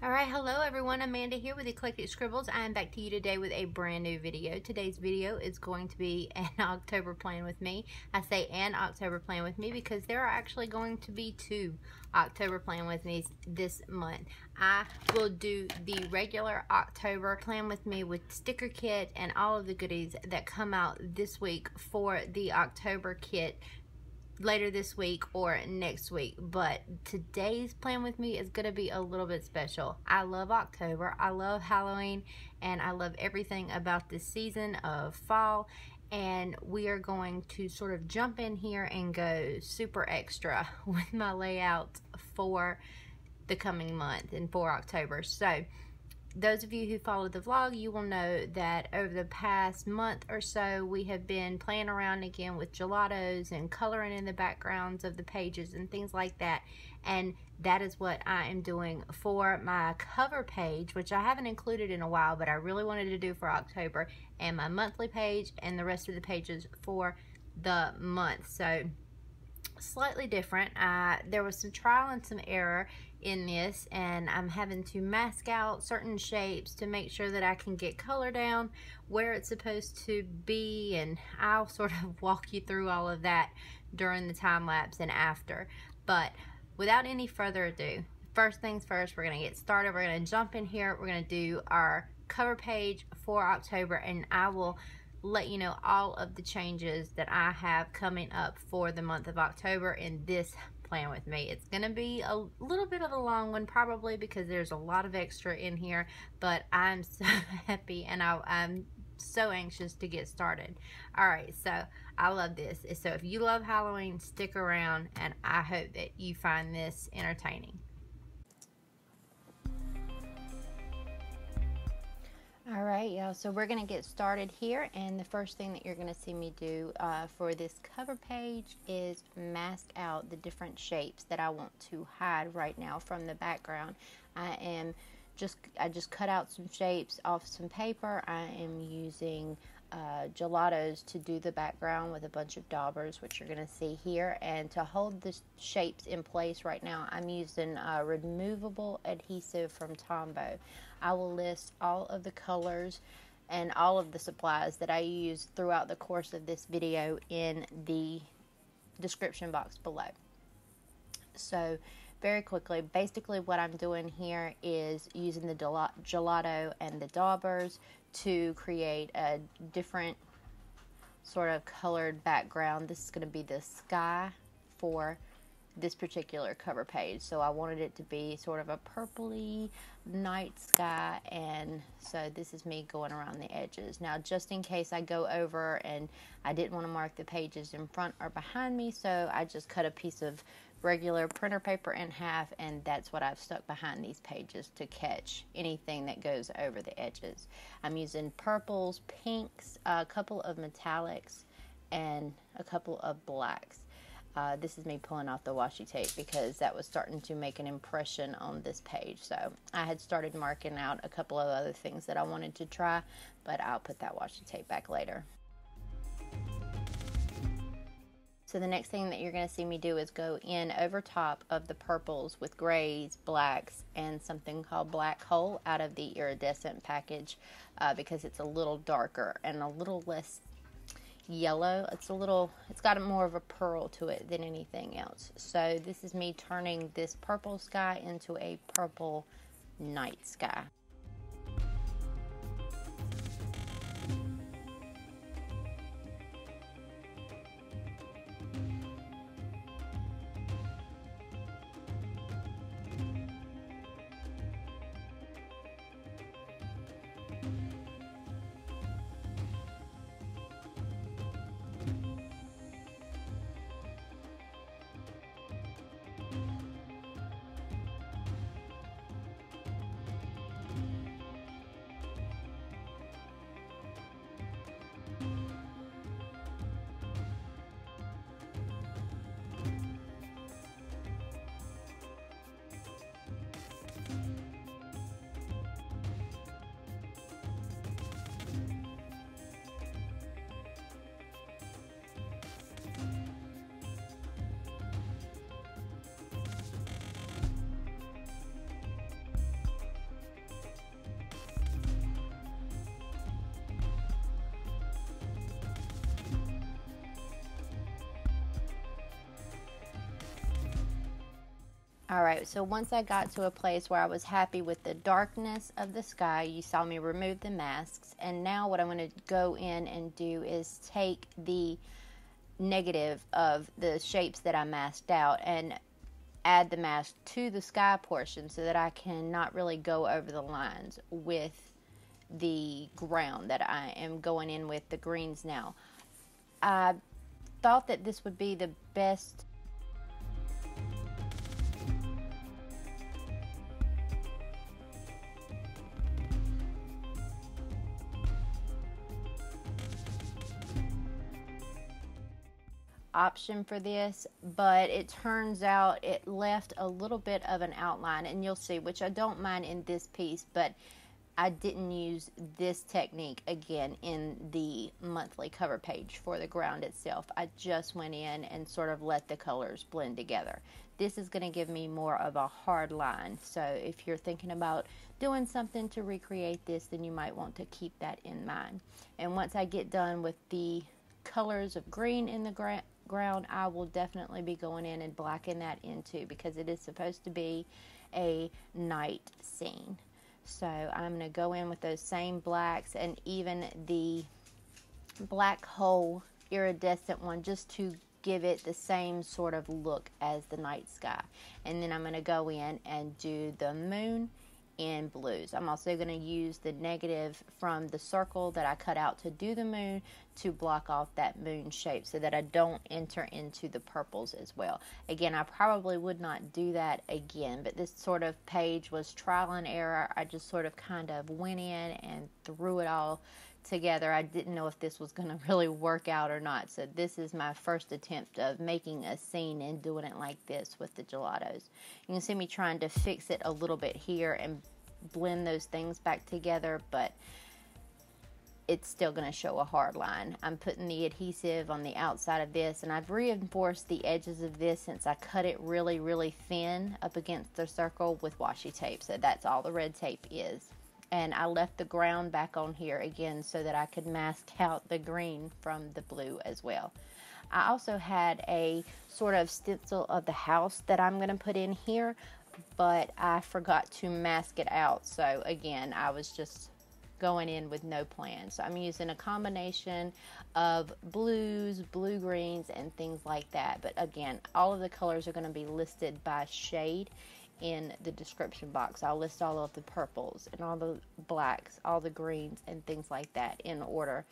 All right, hello everyone, Amanda here with Eclectic Scribbles. I am back to you today with a brand new video. Today's video is going to be an October plan with me. I say an October plan with me because there are actually going to be two October plan with me this month. I will do the regular October plan with me with sticker kit and all of the goodies that come out this week for the October kit later this week or next week, but today's plan with me is going to be a little bit special. I love October, I love Halloween, and I love everything about this season of fall, and we are going to sort of jump in here and go super extra with my layout for the coming month and for October. So those of you who followed the vlog, you will know that over the past month or so, we have been playing around again with gelatos and coloring in the backgrounds of the pages and things like that. And that is what I am doing for my cover page, which I haven't included in a while, but I really wanted to do for October, and my monthly page and the rest of the pages for the month. So slightly different. There was some trial and some error in this, and I'm having to mask out certain shapes to make sure that I can get color down where it's supposed to be, and I'll sort of walk you through all of that during the time lapse and after. But without any further ado, first things first, we're gonna get started. We're gonna jump in here. We're gonna do our cover page for October, and I will let you know all of the changes that I have coming up for the month of October in this plan with me. It's gonna be a little bit of a long one probably because there's a lot of extra in here, but I'm so happy and I'm so anxious to get started. All right, so I love this. So if you love Halloween, stick around, and I hope that you find this entertaining. All right, y'all, so we're gonna get started here, and the first thing that you're gonna see me do for this cover page is mask out the different shapes that I want to hide right now from the background. I just cut out some shapes off some paper. I am using gelatos to do the background with a bunch of daubers, which you're gonna see here, and to hold the shapes in place right now, I'm using removable adhesive from Tombow. I will list all of the colors and all of the supplies that I use throughout the course of this video in the description box below. So very quickly, basically what I'm doing here is using the gelato and the daubers to create a different sort of colored background. This is going to be the sky for this particular cover page, so I wanted it to be sort of a purpley night sky, and so this is me going around the edges. Now, just in case I go over, and I didn't want to mark the pages in front or behind me, so I just cut a piece of regular printer paper in half, and that's what I've stuck behind these pages to catch anything that goes over the edges. I'm using purples, pinks, a couple of metallics, and a couple of blacks. This is me pulling off the washi tape because that was starting to make an impression on this page. So I had started marking out a couple of other things that I wanted to try, but I'll put that washi tape back later. So the next thing that you're going to see me do is go in over top of the purples with grays, blacks, and something called Black Hole out of the iridescent package because it's a little darker and a little less yellow. It's got more of a pearl to it than anything else. So this is me turning this purple sky into a purple night sky. All right, so once I got to a place where I was happy with the darkness of the sky, you saw me remove the masks. And now what I'm going to go in and do is take the negative of the shapes that I masked out and add the mask to the sky portion so that I can not really go over the lines with the ground that I am going in with the greens now. I thought that this would be the best option for this, but it turns out it left a little bit of an outline, and you'll see, which I don't mind in this piece, but I didn't use this technique again in the monthly cover page for the ground itself. I just went in and sort of let the colors blend together. This is going to give me more of a hard line, so if you're thinking about doing something to recreate this, then you might want to keep that in mind. And once I get done with the colors of green in the ground, I will definitely be going in and blacking that in too, because it is supposed to be a night scene. So I'm going to go in with those same blacks and even the black hole iridescent one, just to give it the same sort of look as the night sky. And then I'm going to go in and do the moon in blues. I'm also going to use the negative from the circle that I cut out to do the moon to block off that moon shape so that I don't enter into the purples as well. Again, I probably would not do that again, but this sort of page was trial and error. I just sort of kind of went in and threw it all together. I didn't know if this was going to really work out or not, so this is my first attempt of making a scene and doing it like this with the gelatos. You can see me trying to fix it a little bit here and blend those things back together, but it's still going to show a hard line. I'm putting the adhesive on the outside of this, and I've reinforced the edges of this since I cut it really, really thin up against the circle with washi tape, so that's all the red tape is. And I left the ground back on here again so that I could mask out the green from the blue as well. I also had a sort of stencil of the house that I'm going to put in here, but I forgot to mask it out. So again, I was just going in with no plan. So I'm using a combination of blues, blue greens, and things like that. But again, all of the colors are going to be listed by shade in the description box. I'll list all of the purples and all the blacks, all the greens, and things like that in order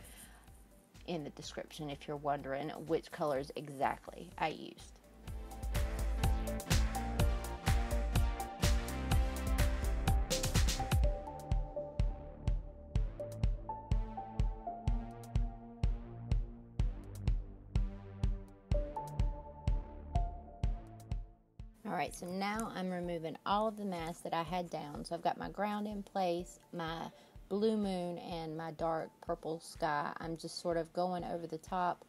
in the description if you're wondering which colors exactly I used. Alright, so now I'm removing all of the masks that I had down. So I've got my ground in place, my blue moon, and my dark purple sky. I'm just sort of going over the top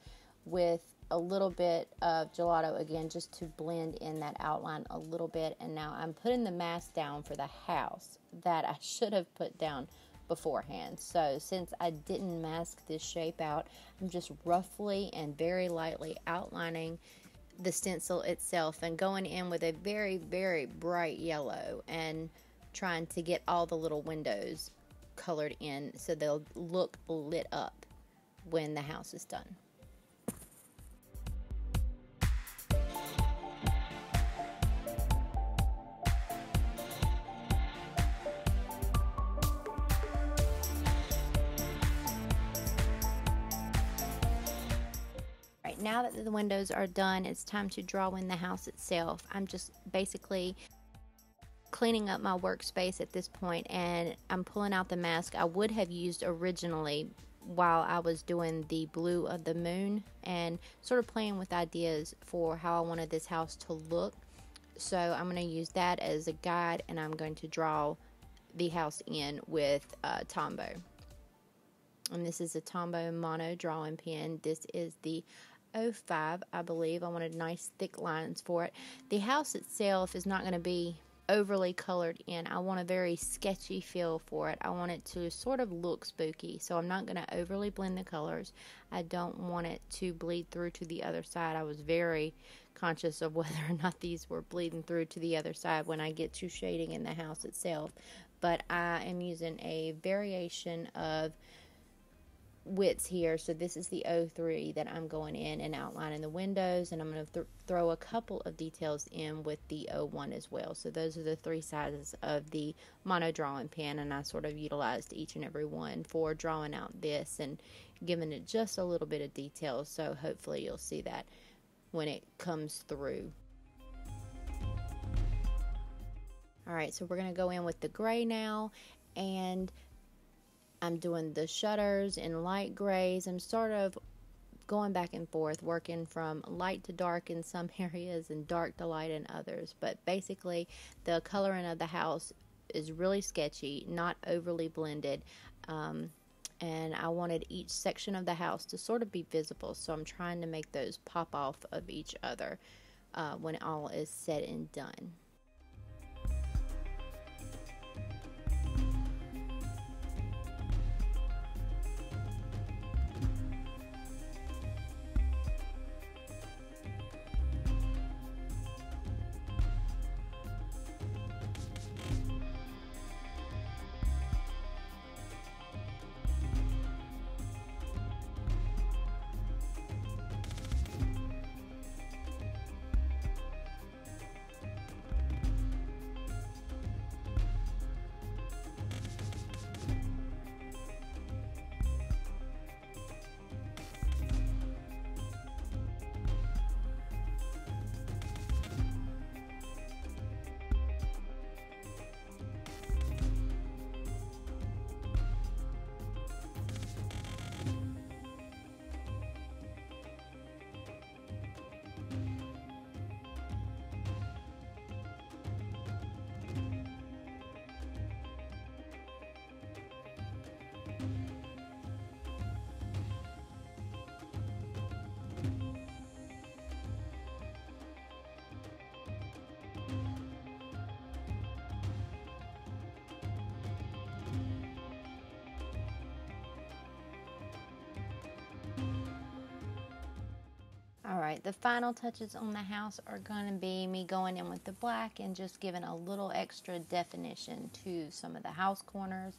with a little bit of gelato again, just to blend in that outline a little bit. And now I'm putting the mask down for the house that I should have put down beforehand. So since I didn't mask this shape out, I'm just roughly and very lightly outlining the stencil itself and going in with a very, very bright yellow and trying to get all the little windows colored in so they'll look lit up when the house is done. Now that the windows are done, it's time to draw in the house itself. I'm just basically cleaning up my workspace at this point, and I'm pulling out the mask I would have used originally while I was doing the blue of the moon, and sort of playing with ideas for how I wanted this house to look. So I'm going to use that as a guide, and I'm going to draw the house in with Tombow. And this is a Tombow Mono drawing pen. This is the 05, I believe. I wanted nice thick lines for it. The house itself is not going to be overly colored in. I want a very sketchy feel for it. I want it to sort of look spooky, so I'm not going to overly blend the colors. I don't want it to bleed through to the other side. I was very conscious of whether or not these were bleeding through to the other side when I get to shading in the house itself. But I am using a variation of widths here. So this is the 03 that I'm going in and outlining the windows, and I'm going to throw a couple of details in with the 01 as well. So those are the three sizes of the mono drawing pen, and I sort of utilized each and every one for drawing out this and giving it just a little bit of detail. So hopefully you'll see that when it comes through. Alright, so we're going to go in with the gray now, and I'm doing the shutters in light grays. I'm sort of going back and forth, working from light to dark in some areas and dark to light in others. But basically, the coloring of the house is really sketchy, not overly blended. And I wanted each section of the house to sort of be visible, so I'm trying to make those pop off of each other when all is said and done. Alright, the final touches on the house are going to be me going in with the black and just giving a little extra definition to some of the house corners,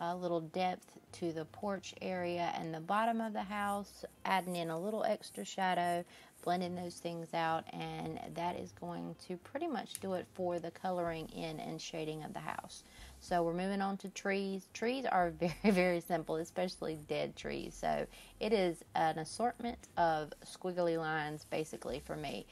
a little depth to the porch area and the bottom of the house, adding in a little extra shadow, blending those things out, and that is going to pretty much do it for the coloring in and shading of the house. So we're moving on to trees. Trees are very, very simple, especially dead trees. So it is an assortment of squiggly lines basically for me.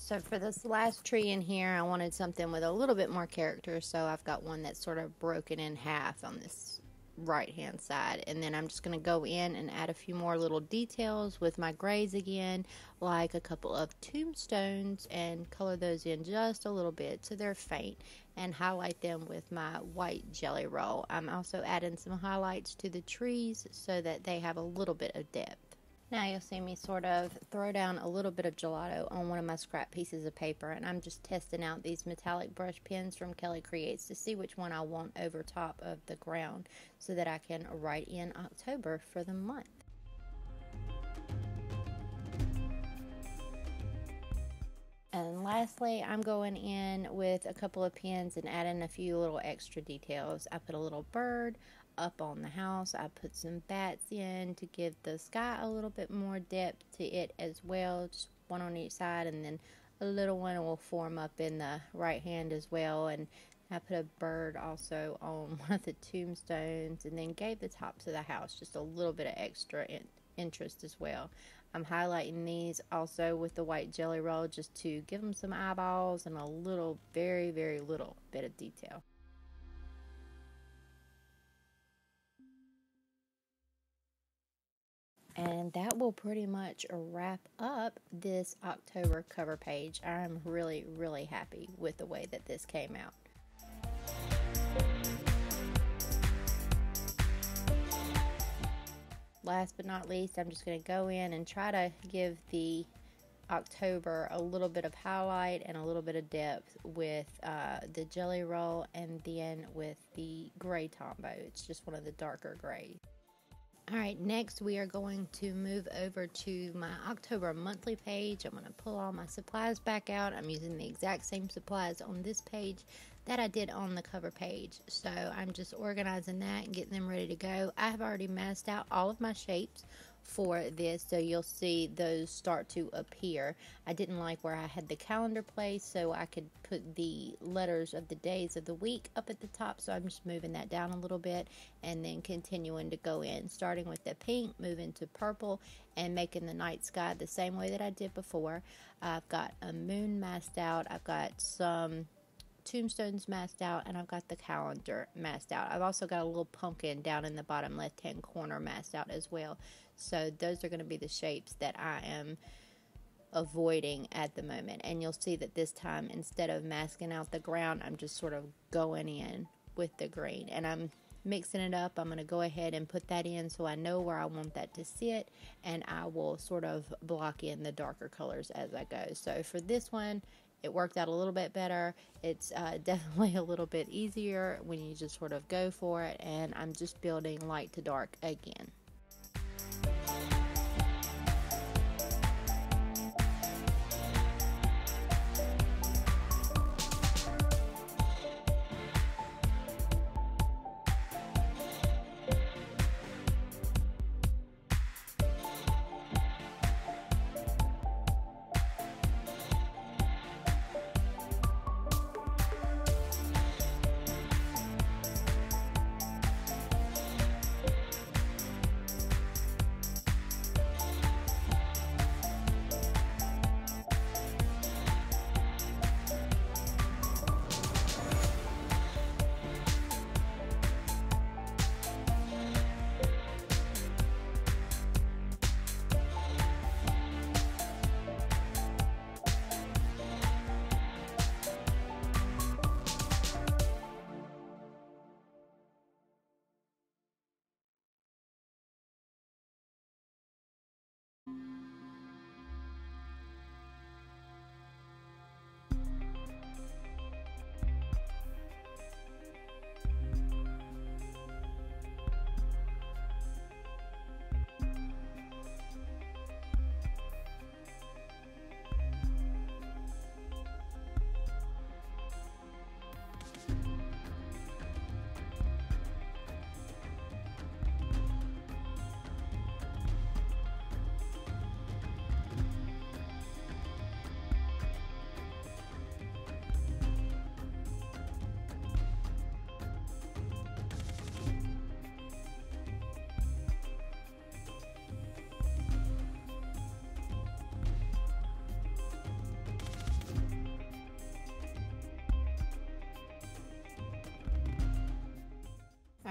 So for this last tree in here, I wanted something with a little bit more character, so I've got one that's sort of broken in half on this right hand side, and then I'm just going to go in and add a few more little details with my grays again, like a couple of tombstones, and color those in just a little bit so they're faint, and highlight them with my white Gelly Roll. I'm also adding some highlights to the trees so that they have a little bit of depth. Now you'll see me sort of throw down a little bit of gelato on one of my scrap pieces of paper, and I'm just testing out these metallic brush pens from Kelly Creates to see which one I want over top of the ground so that I can write in October for the month. And lastly, I'm going in with a couple of pens and adding a few little extra details. I put a little bird up on the house. I put some bats in to give the sky a little bit more depth to it as well. Just one on each side, and then a little one will form up in the right hand as well. And I put a bird also on one of the tombstones, and then gave the tops of the house just a little bit of extra interest as well. I'm highlighting these also with the white Gelly Roll just to give them some eyeballs and a little, very, very little bit of detail. And that will pretty much wrap up this October cover page. I'm really, really happy with the way that this came out. Last but not least, I'm just going to go in and try to give the October a little bit of highlight and a little bit of depth with the Gelly Roll, and then with the gray Tombow. It's just one of the darker grays. Alright, next we are going to move over to my October monthly page. I'm going to pull all my supplies back out. I'm using the exact same supplies on this page that I did on the cover page. So I'm just organizing that and getting them ready to go. I have already masked out all of my shapes for this, so you'll see those start to appear. I didn't like where I had the calendar placed, so I could put the letters of the days of the week up at the top, so I'm just moving that down a little bit and then continuing to go in, starting with the pink, moving to purple, and making the night sky the same way that I did before. I've got a moon masked out, I've got some tombstones masked out, and I've got the calendar masked out. I've also got a little pumpkin down in the bottom left hand corner masked out as well. So those are going to be the shapes that I am avoiding at the moment, and you'll see that this time, instead of masking out the ground, I'm just sort of going in with the green, and I'm mixing it up. I'm going to go ahead and put that in so I know where I want that to sit, and I will sort of block in the darker colors as I go. So for this one, it worked out a little bit better. It's definitely a little bit easier when you just sort of go for it, and I'm just building light to dark again.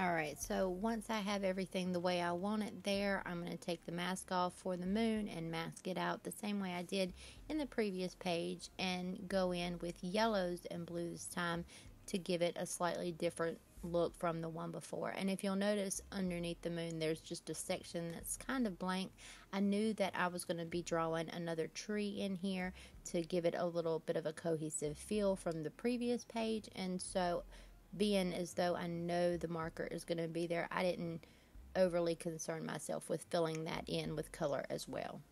Alright, so once I have everything the way I want it there, I'm going to take the mask off for the moon and mask it out the same way I did in the previous page, and go in with yellows and blues this time to give it a slightly different look from the one before. And if you'll notice, underneath the moon there's just a section that's kind of blank. I knew that I was going to be drawing another tree in here to give it a little bit of a cohesive feel from the previous page, and so being as though I know the marker is going to be there, I didn't overly concern myself with filling that in with color as well.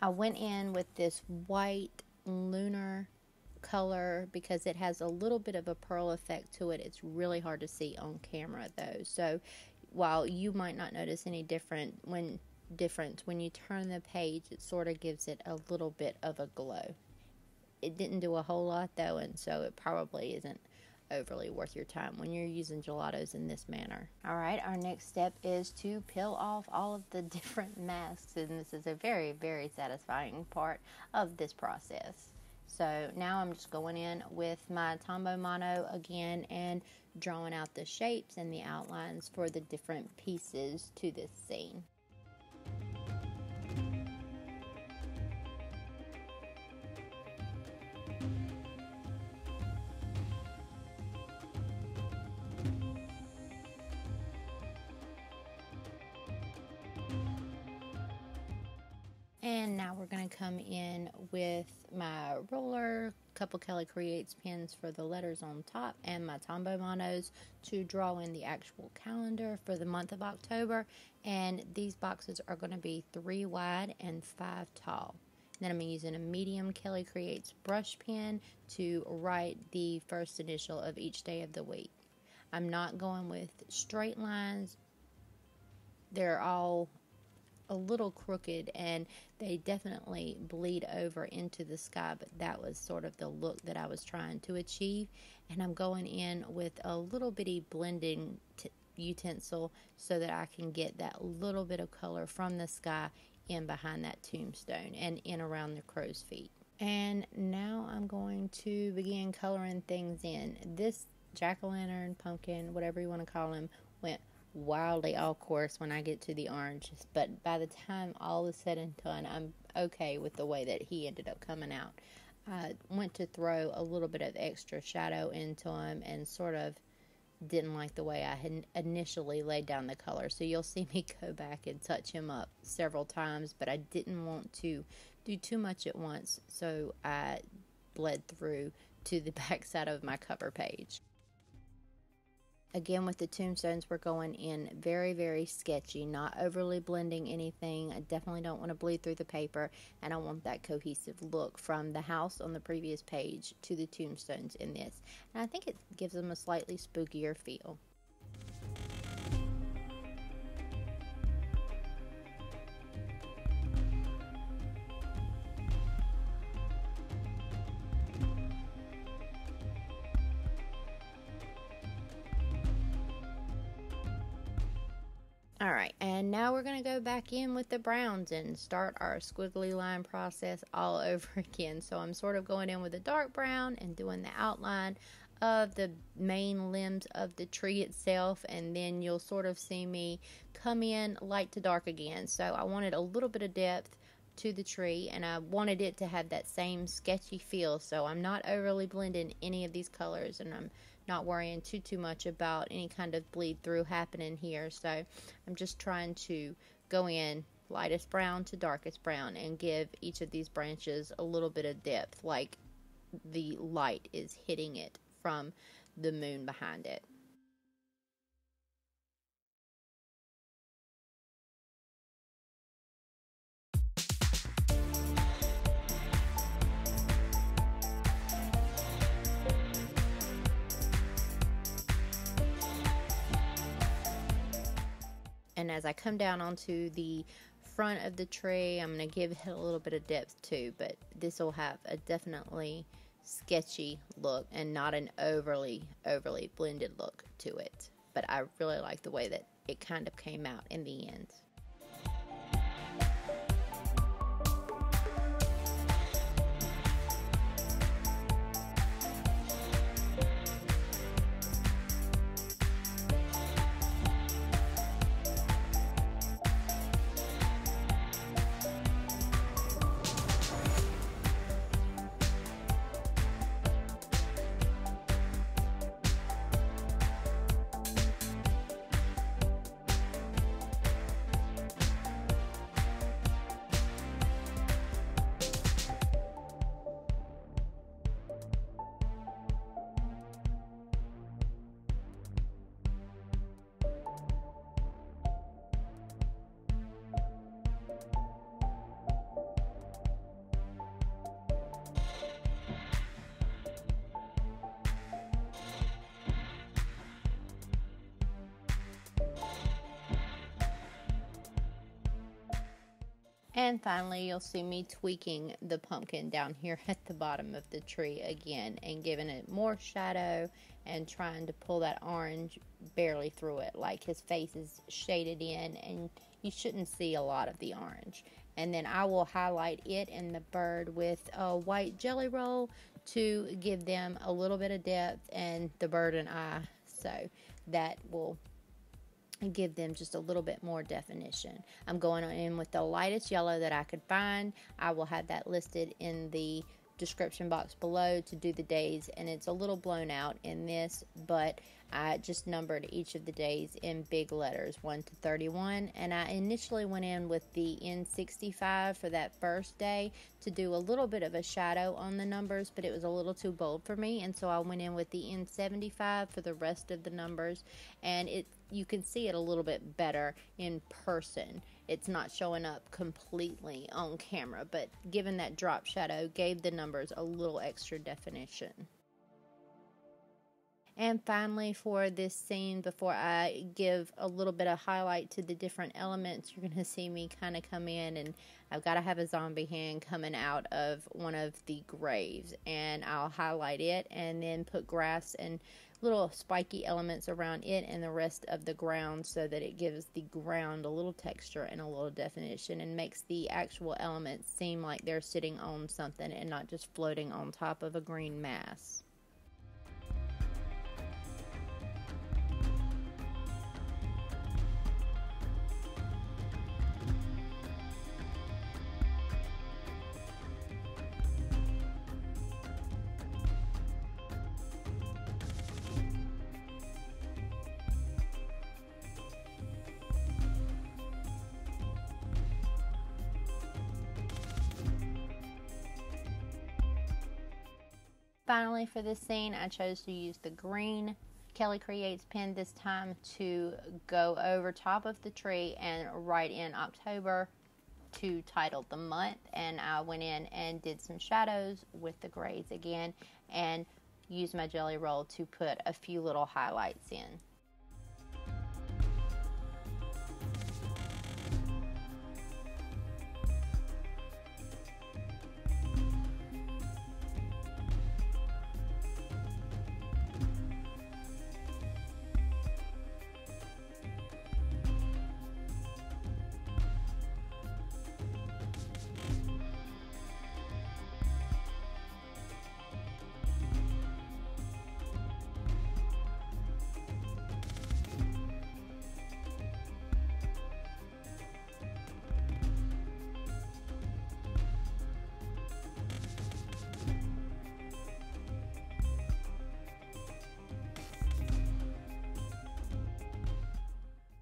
I went in with this white lunar color because it has a little bit of a pearl effect to it. It's really hard to see on camera though, so while you might not notice any difference when you turn the page, it sort of gives it a little bit of a glow. It didn't do a whole lot though, and so it probably isn't overly worth your time when you're using gelatos in this manner. Alright, our next step is to peel off all of the different masks, and this is a very, very satisfying part of this process. So now I'm just going in with my Tombow Mono again and drawing out the shapes and the outlines for the different pieces to this scene. And now we're going to come in with my roller, a couple Kelly Creates pins for the letters on top, and my Tombow Monos to draw in the actual calendar for the month of October. And these boxes are going to be 3 wide and 5 tall. And then I'm using a medium Kelly Creates brush pen to write the first initial of each day of the week. I'm not going with straight lines. They're all a little crooked and they definitely bleed over into the sky, but that was sort of the look that I was trying to achieve. And I'm going in with a little bitty blending utensil so that I can get that little bit of color from the sky in behind that tombstone and in around the crow's feet. And now I'm going to begin coloring things in. This jack-o'-lantern, pumpkin, whatever you want to call him, went wildly off course when I get to the oranges, but by the time all is said and done, I'm okay with the way that he ended up coming out. I went to throw a little bit of extra shadow into him and sort of didn't like the way I had initially laid down the color, so you'll see me go back and touch him up several times, but I didn't want to do too much at once, so I bled through to the back side of my cover page. Again, with the tombstones, we're going in very, very sketchy, not overly blending anything. I definitely don't want to bleed through the paper, and I want that cohesive look from the house on the previous page to the tombstones in this. And I think it gives them a slightly spookier feel. Alright, and now we're going to go back in with the browns and start our squiggly line process all over again. So I'm sort of going in with a dark brown and doing the outline of the main limbs of the tree itself, and then you'll sort of see me come in light to dark again. So I wanted a little bit of depth to the tree, and I wanted it to have that same sketchy feel, so I'm not overly blending any of these colors, and I'm not worrying too much about any kind of bleed through happening here. So I'm just trying to go in lightest brown to darkest brown and give each of these branches a little bit of depth, like the light is hitting it from the moon behind it. And as I come down onto the front of the tree, I'm going to give it a little bit of depth too, but this will have a definitely sketchy look and not an overly blended look to it. But I really like the way that it kind of came out in the end. And finally, you'll see me tweaking the pumpkin down here at the bottom of the tree again and giving it more shadow and trying to pull that orange barely through it. Like, his face is shaded in and you shouldn't see a lot of the orange. And then I will highlight it and the bird with a white Gelly Roll to give them a little bit of depth, and the bird and eye, so that will give them just a little bit more definition. I'm going in with the lightest yellow that I could find. I will have that listed in the description box below to do the days, and it's a little blown out in this, but I just numbered each of the days in big letters 1 to 31, and I initially went in with the N65 for that first day to do a little bit of a shadow on the numbers, but it was a little too bold for me, and so I went in with the N75 for the rest of the numbers, and you can see it a little bit better in person. It's not showing up completely on camera, but given that drop shadow gave the numbers a little extra definition. And finally, for this scene, before I give a little bit of highlight to the different elements, you're going to see me kind of come in, and I've got to have a zombie hand coming out of one of the graves, and I'll highlight it and then put grass and little spiky elements around it and the rest of the ground so that it gives the ground a little texture and a little definition and makes the actual elements seem like they're sitting on something and not just floating on top of a green mass. Finally, for this scene, I chose to use the green Kelly Creates pen this time to go over top of the tree and write in October to title the month. And I went in and did some shadows with the grays again and used my Gelly Roll to put a few little highlights in.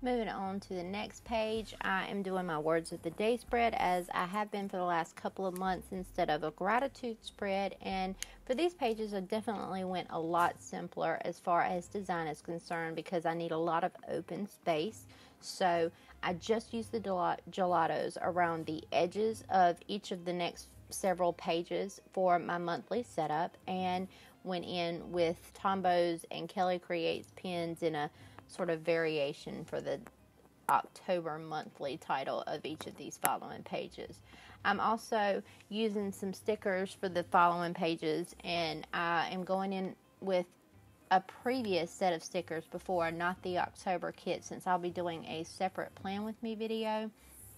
Moving on to the next page, I am doing my words of the day spread as I have been for the last couple of months instead of a gratitude spread. And for these pages, I definitely went a lot simpler as far as design is concerned because I need a lot of open space. So I just used the gelatos around the edges of each of the next several pages for my monthly setup, and went in with Tombow's and Kelly Creates pens in a sort of variation for the October monthly title of each of these following pages. I'm also using some stickers for the following pages, and I am going in with a previous set of stickers before, not the October kit, since I'll be doing a separate plan with me video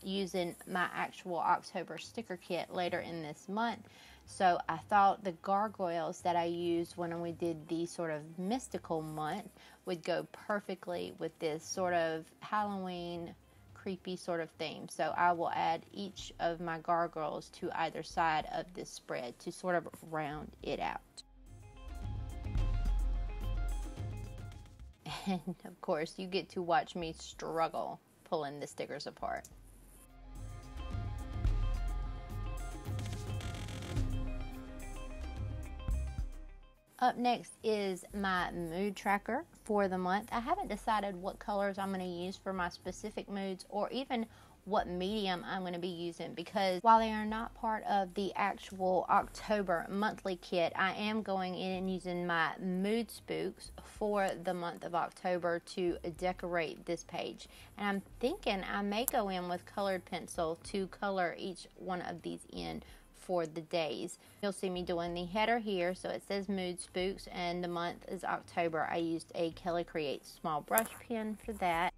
using my actual October sticker kit later in this month. So I thought the gargoyles that I used when we did the sort of mystical month would go perfectly with this sort of Halloween creepy sort of theme. So I will add each of my gargoyles to either side of this spread to sort of round it out. And of course, you get to watch me struggle pulling the stickers apart. Up next is my mood tracker for the month. I haven't decided what colors I'm going to use for my specific moods or even what medium I'm going to be using, because while they are not part of the actual October monthly kit, I am going in and using my mood spooks for the month of October to decorate this page. And I'm thinking I may go in with colored pencil to color each one of these in for the days. You'll see me doing the header here, so it says Mood Spooks and the month is October. I used a Kelly Creates small brush pen for that.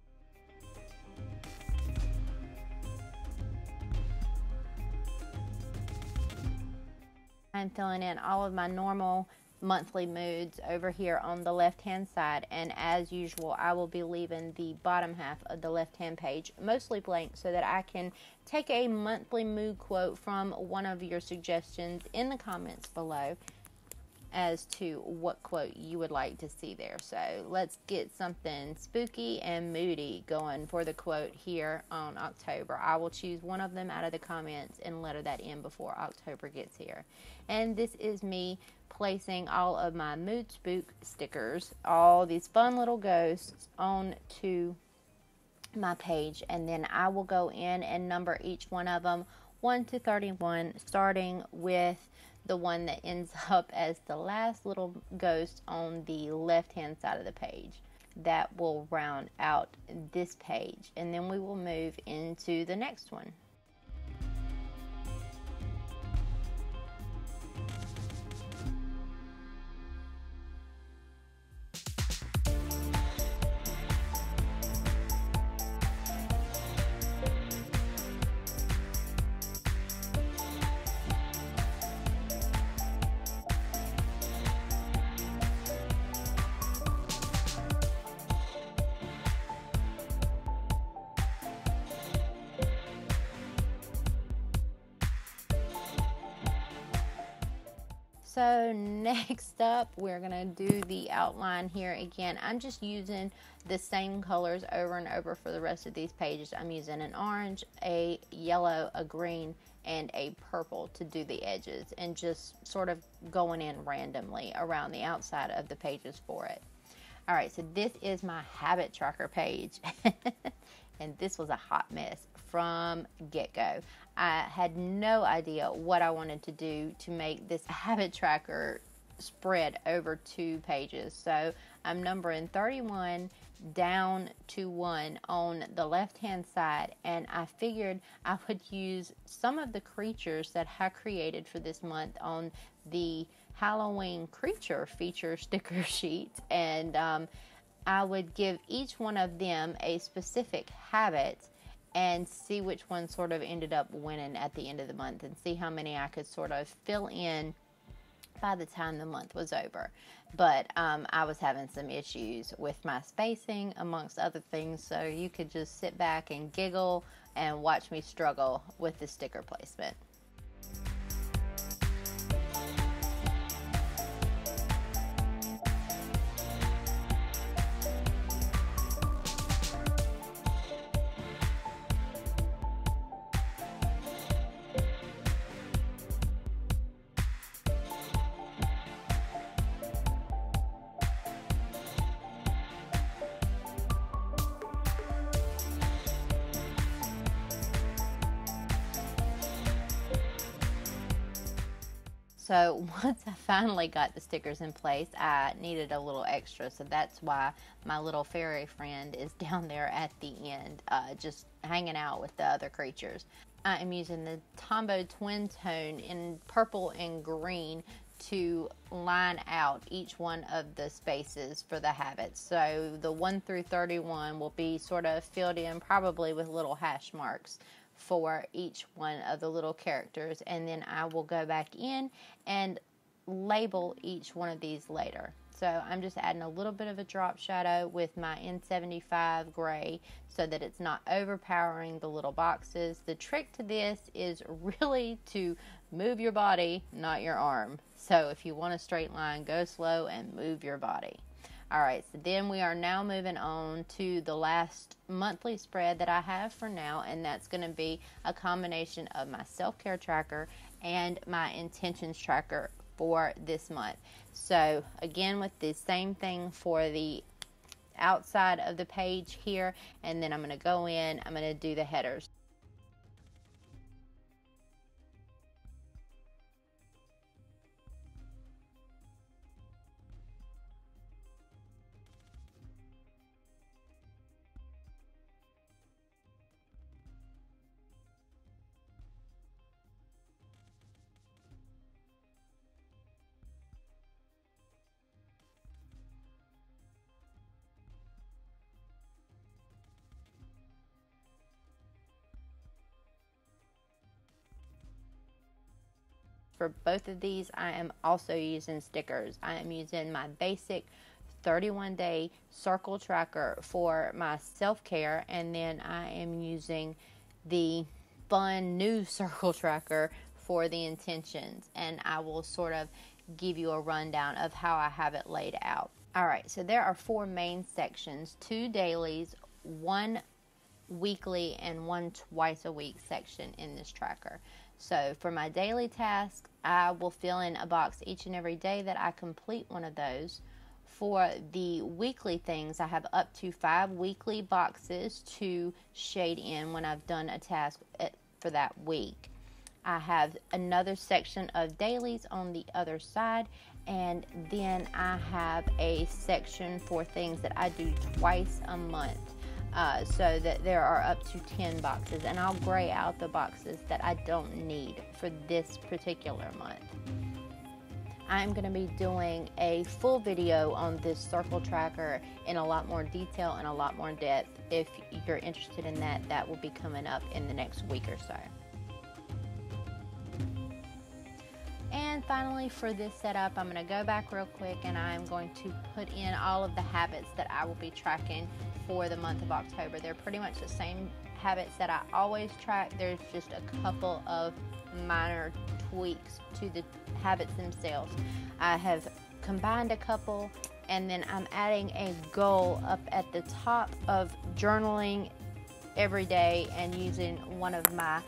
I'm filling in all of my normal monthly moods over here on the left hand side, and as usual I will be leaving the bottom half of the left hand page mostly blank so that I can take a monthly mood quote from one of your suggestions in the comments below as to what quote you would like to see there. So let's get something spooky and moody going for the quote here on October. I will choose one of them out of the comments and letter that in before October gets here. And this is me placing all of my mood spook stickers, all these fun little ghosts, onto my page, and then I will go in and number each one of them 1 to 31, starting with the one that ends up as the last little ghost on the left hand side of the page. That will round out this page, and then we will move into the next one. So next up, we're gonna do the outline here again. I'm just using the same colors over and over for the rest of these pages. I'm using an orange, a yellow, a green, and a purple to do the edges, and just sort of going in randomly around the outside of the pages for it. All right, so this is my habit tracker page. And this was a hot mess from get-go. I had no idea what I wanted to do to make this habit tracker spread over 2 pages. So I'm numbering 31 down to 1 on the left-hand side, and I figured I would use some of the creatures that I created for this month on the Halloween creature feature sticker sheet, and I would give each one of them a specific habit and see which one sort of ended up winning at the end of the month, and see how many I could sort of fill in by the time the month was over. But I was having some issues with my spacing, amongst other things, so you could just sit back and giggle and watch me struggle with the sticker placement. So once I finally got the stickers in place, I needed a little extra, so that's why my little fairy friend is down there at the end, just hanging out with the other creatures. I am using the Tombow Twin Tone in purple and green to line out each one of the spaces for the habits. So the 1 through 31 will be sort of filled in probably with little hash marks for each one of the little characters, and then I will go back in and label each one of these later. So I'm just adding a little bit of a drop shadow with my N75 gray so that it's not overpowering the little boxes. The trick to this is really to move your body, not your arm. So if you want a straight line, go slow and move your body. All right, so then we are now moving on to the last monthly spread that I have for now, and that's going to be a combination of my self-care tracker and my intentions tracker for this month. So again, with the same thing for the outside of the page here, and then I'm going to go in, I'm going to do the headers. for both of these, I am also using stickers. I am using my basic 31-day circle tracker for my self-care, and then I am using the fun new circle tracker for the intentions, and I will sort of give you a rundown of how I have it laid out. All right, so there are four main sections, 2 dailies, 1 weekly, and 1 twice a week section in this tracker. So for my daily task, I will fill in a box each and every day that I complete one of those. For the weekly things, I have up to 5 weekly boxes to shade in when I've done a task for that week. I have another section of dailies on the other side, and then I have a section for things that I do twice a month, so that there are up to 10 boxes, and I'll gray out the boxes that I don't need for this particular month. I'm going to be doing a full video on this circle tracker in a lot more detail and a lot more depth. If you're interested in that, that will be coming up in the next week or so. And finally, for this setup, I'm going to go back real quick and I'm going to put in all of the habits that I will be tracking for the month of October. They're pretty much the same habits that I always track. There's just a couple of minor tweaks to the habits themselves. I have combined a couple, and then I'm adding a goal up at the top of journaling every day and using one of my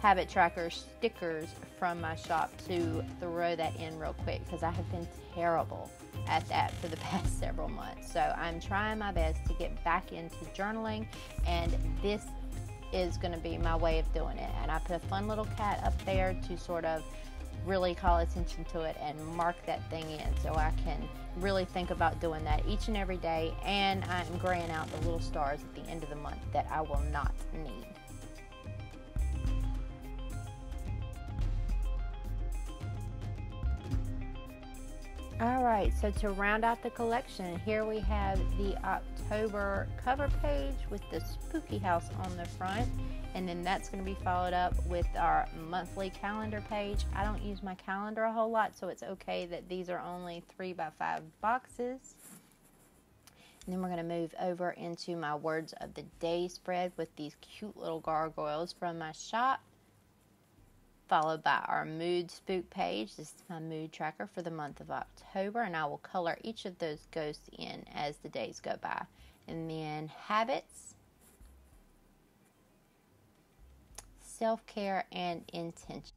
habit tracker stickers from my shop to throw that in real quick, because I have been terrible at that for the past several months. So I'm trying my best to get back into journaling, and this is going to be my way of doing it. And I put a fun little cat up there to sort of really call attention to it and mark that thing in, so I can really think about doing that each and every day. And I'm graying out the little stars at the end of the month that I will not need. Alright, so to round out the collection, here we have the October cover page with the spooky house on the front, and then that's going to be followed up with our monthly calendar page. I don't use my calendar a whole lot, so it's okay that these are only 3 by 5 boxes. And then we're going to move over into my words of the day spread with these cute little gargoyles from my shop, followed by our mood spook page. This is my mood tracker for the month of October, and I will color each of those ghosts in as the days go by. And then habits, self-care, and intention.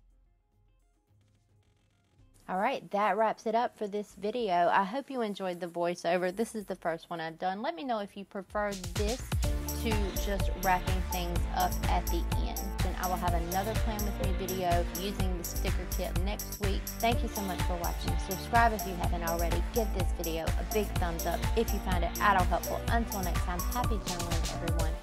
Alright, that wraps it up for this video. I hope you enjoyed the voiceover. This is the first one I've done. Let me know if you prefer this to just wrapping things up at the end. Then I will have another Plan With Me video using the sticker kit next week. Thank you so much for watching. Subscribe if you haven't already. Give this video a big thumbs up if you found it at all helpful. Until next time, happy journaling, everyone.